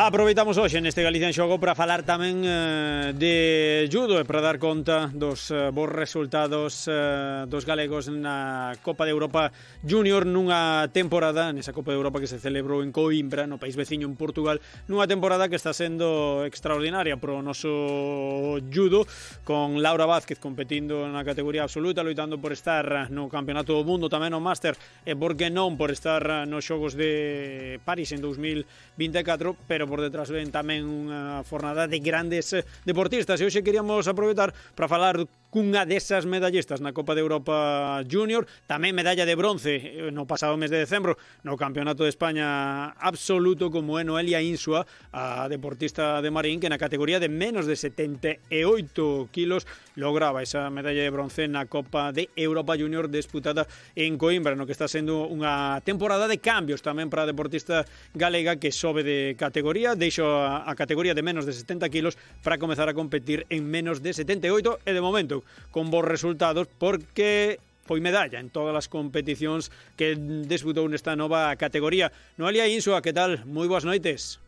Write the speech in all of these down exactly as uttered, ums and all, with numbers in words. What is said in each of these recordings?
Aproveitamos hoxe neste Galicia en Xogo para falar tamén eh, de judo e para dar conta dos eh, bons resultados eh, dos galegos na Copa de Europa Junior nunha temporada, nesa Copa de Europa que se celebrou en Coimbra, no país veciño en Portugal, nunha temporada que está sendo extraordinaria para o noso judo, con Laura Vázquez competindo na categoría absoluta, loitando por estar no Campeonato do Mundo, tamén no Master, e por que non por estar nos Xogos de París en dos mil vinte e catro, pero por detrás ven tamén unha fornada de grandes deportistas. E hoxe queríamos aproveitar para falar cunha desas medallistas na Copa de Europa Junior, tamén medalla de bronce no pasado mes de decembro no Campeonato de España absoluto, como é Noelia Insua, a deportista de Marín, que na categoría de menos de setenta e oito kilos lograba esa medalla de bronce na Copa de Europa Junior disputada en Coimbra, no que está sendo unha temporada de cambios tamén para a deportista galega, que sobe de categoría, deixo a categoría de menos de setenta kilos para comezar a competir en menos de setenta e oito, e de momento con bons resultados porque foi medalla en todas as competicións que disputou nesta nova categoría. Noelia Insua, que tal? Moi boas noites.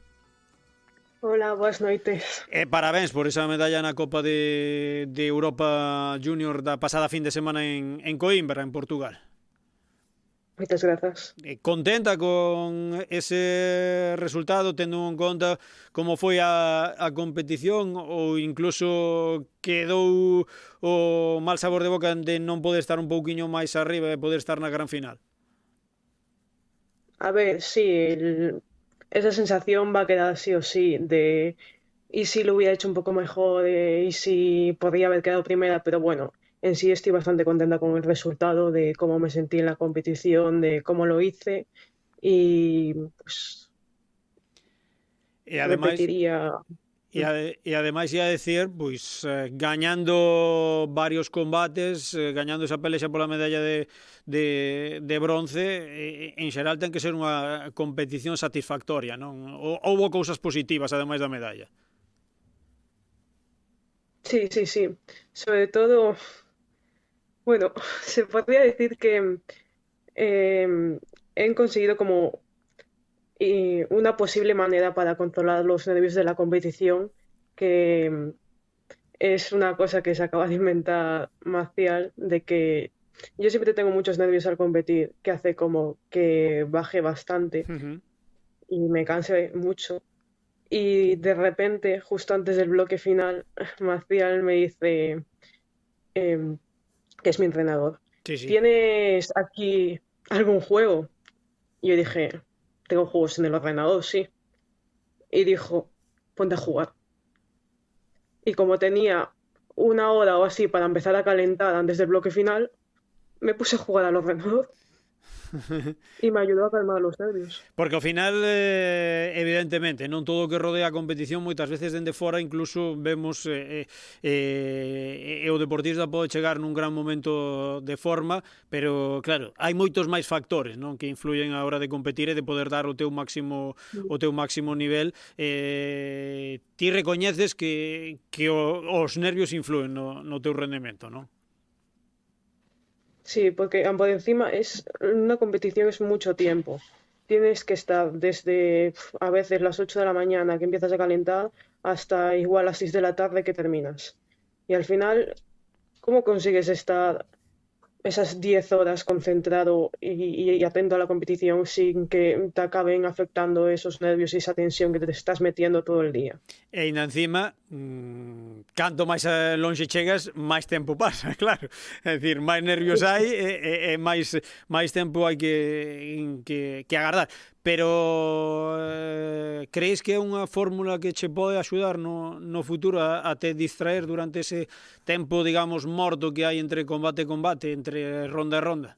Hola, boas noites. E parabéns por esa medalla na Copa de, de Europa Junior da pasada fin de semana en, en Coimbra, en Portugal. Moitas grazas. Contenta con ese resultado, tendo en conta como foi a, a competición, ou incluso quedou o mal sabor de boca de non poder estar un pouquiño máis arriba e poder estar na gran final? A ver, sí, el, esa sensación va a quedar sí o sí, de y si lo hubiera hecho un pouco mejor, de, y si podría haber quedado primera, pero bueno, en sí estoy bastante contenta con el resultado, de cómo me sentí en la competición, de cómo lo hice, y pues y además, repetiría. Y, ade y además iba a decir, pues, eh, ganando varios combates, eh, ganando esa pelea por la medalla de, de, de bronce, eh, en xeral ten que ser unha competición satisfactoria, non? O, houbo cousas positivas, ademais da medalla. Sí, sí, sí. Sobre todo, bueno, se podría decir que eh, he conseguido como eh, una posible manera para controlar los nervios de la competición, que es una cosa que se acaba de inventar Marcial, de que yo siempre tengo muchos nervios al competir, que hace como que baje bastante uh-huh. y me canse mucho. Y de repente, justo antes del bloque final, Marcial me dice, eh, que es mi entrenador, sí, sí. ¿Tienes aquí algún juego? Y yo dije, tengo juegos en el ordenador, sí. Y dijo, ponte a jugar. Y como tenía una hora o así para empezar a calentar antes del bloque final, me puse a jugar al ordenador. E me ayudou a calmar os nervios. Porque ao final, eh, evidentemente, non todo o que rodea a competición, moitas veces dende fora, incluso vemos eh, eh, eh, o deportista pode chegar nun gran momento de forma, pero claro, hai moitos máis factores, non, que influyen a hora de competir e de poder dar o teu máximo o teu máximo nivel. Eh, ti recoñeces que, que o, os nervios influen no, no teu rendimento, non? Sí, porque por encima es una competición, es mucho tiempo. Tienes que estar desde a veces las ocho de la mañana, que empiezas a calentar, hasta igual las seis de la tarde que terminas. Y al final, ¿cómo consigues estar esas diez horas concentrado y, y, y atento a la competición sin que te acaben afectando esos nervios y esa tensión que te estás metiendo todo el día? E ainda encima, mmm, canto máis longe chegas, máis tempo pasa, claro. É dicir, máis nervios hai e, e, e máis, máis tempo hai que, que, que agardar. Pero eh, crees que é unha fórmula que che pode axudar no, no futuro a, a te distraer durante ese tempo, digamos, morto que hai entre combate e combate, entre ronda e ronda?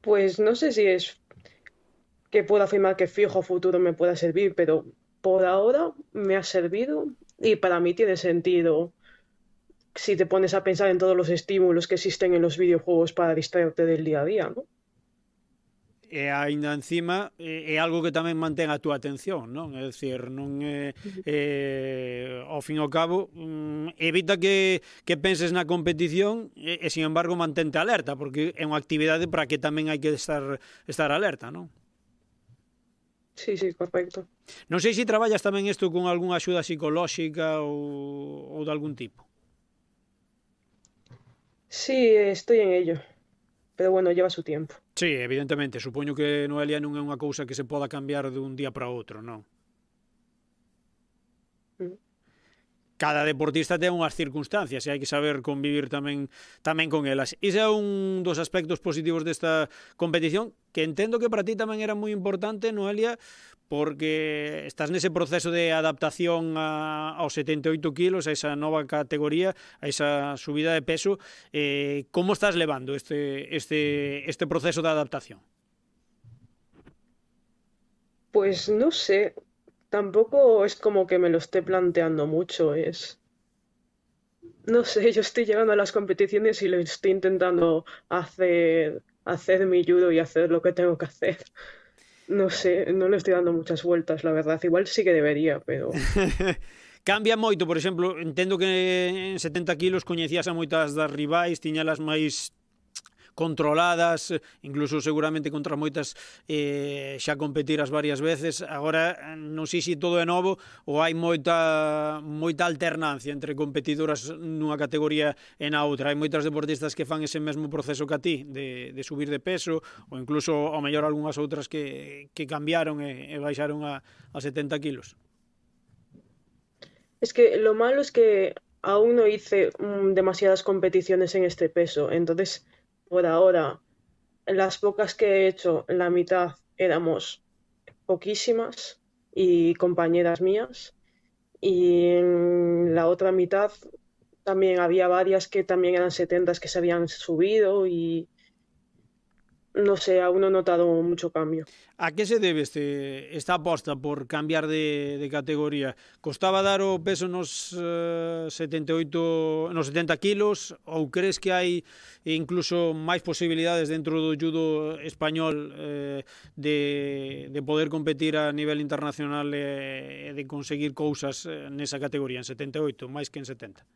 Pues no sé si es que puedo afirmar que fijo futuro me pueda servir, pero por ahora me ha servido y para mí tiene sentido si te pones a pensar en todos los estímulos que existen en los videojuegos para distraerte del día a día, ¿no? E ainda encima é algo que tamén mantén a túa atención, non? É dicir, non é, é ao fin e ao cabo evita que, que penses na competición e, e sin embargo mantente alerta, porque é unha actividade para que tamén hai que estar estar alerta, non? Sí, sí, correcto. Non sei se traballas tamén isto con algunha axuda psicolóxica ou de algún tipo. Sí, estoy en ello. Pero bueno, lleva su tiempo. Sí, evidentemente. Supoño que Noelia non é unha cousa que se poda cambiar dun día para outro, non? Cada deportista ten unhas circunstancias e hai que saber convivir tamén tamén con elas. Ese é un dos aspectos positivos desta competición, que entendo que para ti tamén era moi importante, Noelia, porque estás nese proceso de adaptación a, aos setenta e oito kilos, a esa nova categoría, a esa subida de peso. Eh, como estás levando este, este, este proceso de adaptación? Pues no sé... Tampoco es como que me lo esté planteando mucho, es... No sé, yo estoy llegando a las competiciones y lo estoy intentando hacer, hacer mi judo y hacer lo que tengo que hacer. No sé, no le estoy dando muchas vueltas, la verdad. Igual sí que debería, pero... Cambia moito, por exemplo, entendo que en setenta kilos coñecías a moitas das rivais, tiñalas máis... controladas, incluso seguramente contra moitas eh, xa competiras varias veces. Agora non sei se todo é novo ou hai moita moita alternancia entre competidoras nunha categoría e na outra. Hai moitas deportistas que fan ese mesmo proceso que a ti, de, de subir de peso, ou incluso, ao mellor, algunhas outras que, que cambiaron e, e baixaron a, a setenta kilos. Es que lo malo es que aún no hice demasiadas competiciones en este peso, entonces... Por ahora, las pocas que he hecho, la mitad éramos poquísimas y compañeras mías. Y en la otra mitad también había varias que también eran setentas que se habían subido y... No sé, aún no he notado mucho cambio. ¿A qué se debe este, esta aposta por cambiar de, de categoría? ¿Costaba dar o peso nos, uh, setenta e oito, nos setenta kilos? ¿Ou crees que hai incluso máis posibilidades dentro do judo español eh, de, de poder competir a nivel internacional e eh, de conseguir cousas nesa categoría, en setenta e oito, máis que en setenta?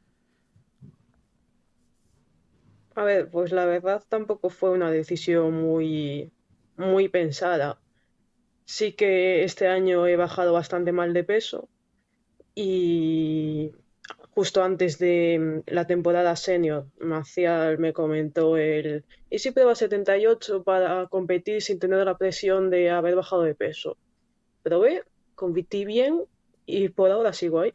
A ver, pues la verdad tampoco fue una decisión muy, muy pensada. Sí que este año he bajado bastante mal de peso y justo antes de la temporada senior, Maciel me comentó el ¿y si pruebas setenta y ocho para competir sin tener la presión de haber bajado de peso? Probé, competí bien y por ahora sigo ahí.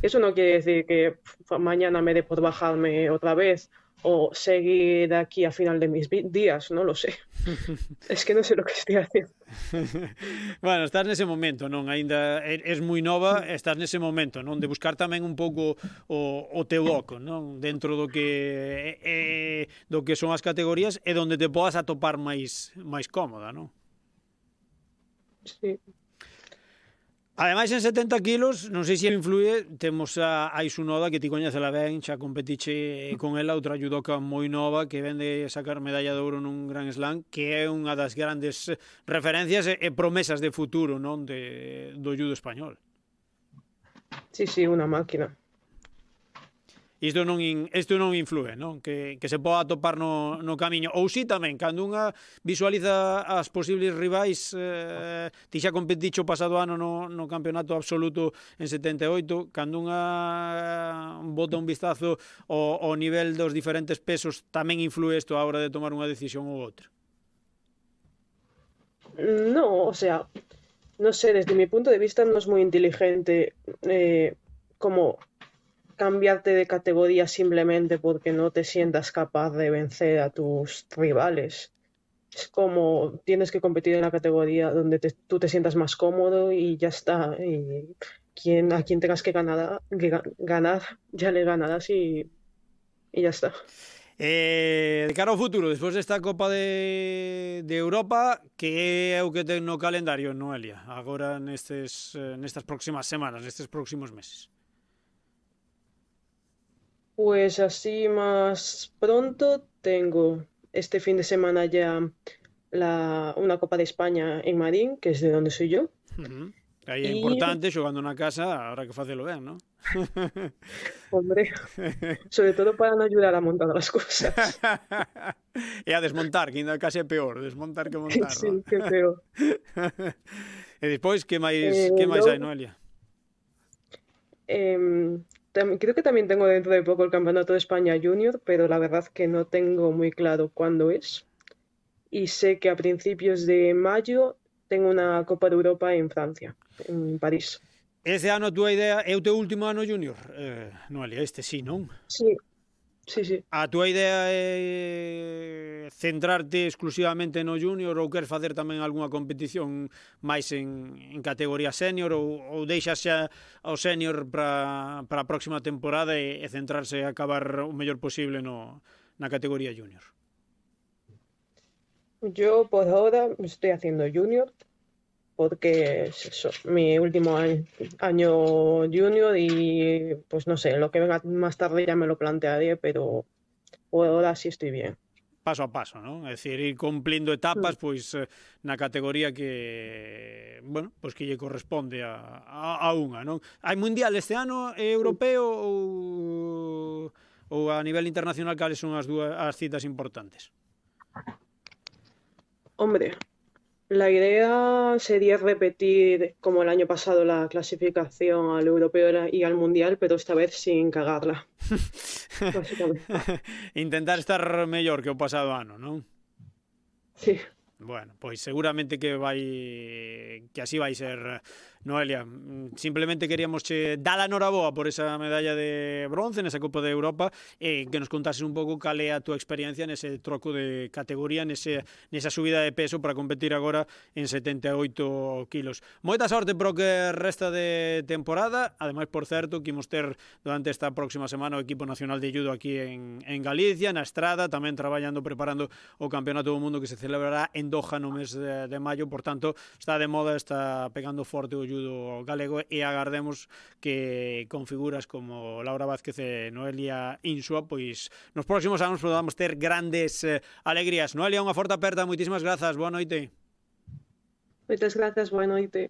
Eso no quiere decir que mañana me dé por bajarme otra vez o seguir aquí a final de mis días, non lo sé. Es que non sei o que estou facendo. Bueno, estás nese momento, non? Ainda é moi nova, estás nese momento, non? De buscar tamén un pouco o teu oco, non? Dentro do que do que son as categorías e onde te podas atopar máis máis cómoda, non? Sí. Ademais, en setenta kilos, non sei se influye, temos a Aisunoda, que ti coñecela ben, xa competiche con ela, outra judoka moi nova, que ven de sacar medalla de ouro nun gran slam, que é unha das grandes referencias e promesas de futuro, non, de, do judo español. Sí, sí, unha máquina. Isto non, isto non influe, non? Que, que se poda atopar no, no camiño. Ou si tamén, cando unha visualiza as posibles rivais, eh, ti xa competicho pasado ano no, no campeonato absoluto en setenta e oito, cando unha bota un vistazo ao, ao nivel dos diferentes pesos, tamén influe isto a hora de tomar unha decisión ou outra? No, o sea, no sé, desde mi punto de vista no es muy inteligente eh, como... cambiarte de categoría simplemente porque no te sientas capaz de vencer a tus rivales. Es como tienes que competir en la categoría donde te, tú te sientas más cómodo y ya está. Y quien, a quien tengas que ganar, que ganar ya le ganarás y, y ya está. Eh, de cara ao futuro, despois desta Copa de, de Europa, que é o que ten no calendario, Noelia, agora nestes, nestas próximas semanas, nestes próximos meses? Pues así más pronto tengo este fin de semana ya la, una Copa de España en Marín, que es de donde soy yo. Uh-huh. Aí é importante, xogando na casa, habrá que facelo ben, non? Hombre, sobre todo para non ayudar a montar as cousas. E a desmontar, que ainda case é peor, desmontar que montar. Sí, que é peor. E despois, que máis, eh, que máis no... hai, Noelia? Eh, creo que también tengo dentro de poco el Campeonato de España Junior, pero la verdad que no tengo muy claro cuándo es. Y sé que a principios de mayo tengo una Copa de Europa en Francia, en París. Ese ano, a túa idea, é o teu último ano junior, eh, Noelia, este sí, non? Sí, sí, sí. A túa idea é centrarte exclusivamente no junior ou queres facer tamén algunha competición máis en, en categoría senior ou, ou deixas xa ao senior para a próxima temporada e, e centrarse a acabar o mellor posible no, na categoría junior? Yo por ahora estoy haciendo junior, porque es eso, mi último año, año junior, y pues no sé, lo que venga más tarde ya me lo plantearé, pero por ahora sí estoy bien. Paso a paso, ¿no? Es decir, ir cumpliendo etapas, sí. Pues na categoría que, bueno, pues que lle corresponde a, a, a unha, ¿no? Hai mundial este ano, europeo, ou, ou a nivel internacional, cales son as dúas as citas importantes? Hombre, la idea sería repetir como el año pasado la clasificación al europeo y al mundial, pero esta vez sin cagarla. Intentar estar mellor que o pasado ano, non? Sí. Bueno, pois seguramente que vai que así vai ser, Noelia. Simplemente queríamos che dar a noraboa por esa medalla de bronce nesa Copa de Europa e que nos contases un pouco cal é a túa experiencia nese troco de categoría, nese, nesa subida de peso para competir agora en setenta e oito kilos. Moita sorte pro que resta de temporada. Ademais, por certo, que imos ter durante esta próxima semana o equipo nacional de Judo aquí en, en Galicia, na Estrada, tamén traballando, preparando o Campeonato do Mundo que se celebrará en Doha no mes de, de maio. Por tanto, está de moda, está pegando forte o judo galego e agardemos que con figuras como Laura Vázquez e Noelia Insua pois nos próximos anos podamos ter grandes eh, alegrías. Noelia, unha forte aperta, moitísimas grazas, boa noite. Moitas grazas, boa noite.